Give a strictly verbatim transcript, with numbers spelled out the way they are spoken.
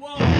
Whoa.